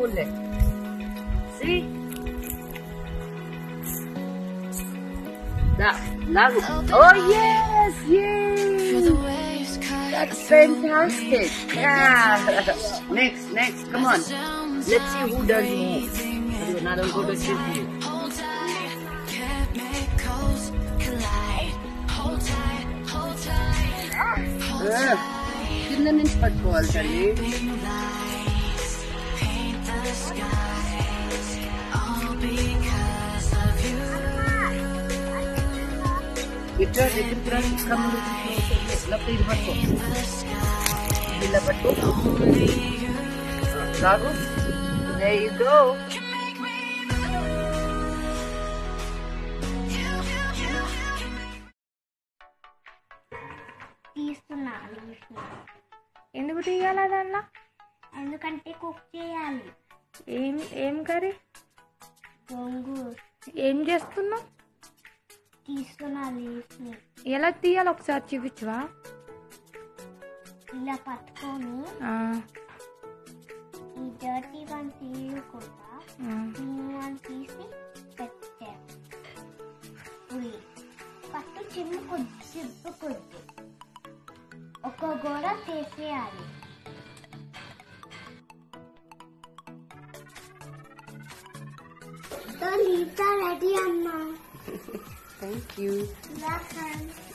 puzzle. Sí. Lago. Oh yes, yes. That's fantastic. Yeah. Next. Come on. Let's see who does it. Another good achievement. Kill them in football, Charlie. Paint the skies, all because of you. There you go. ఎందుకు తీయాలి దానిలో? ఎందుకంటే cook చేయాలి. ఏం curry? గోంగూర. ఏం చేస్తున్నావు? తీస్తున్నా లీఫ్ని. ఎలా తీయాలి ఒకసారి చూపించవా? ఇలా పట్టుకొని ఈ డర్టీ వన్ తీయకుండా వన్ తీసి పెట్టాను. పట్టు చిన్న కొద్ది చిప్పు కొద్ది ఒక గోడ తీసేయాలి. రెడీ అమ్మా. Thank you.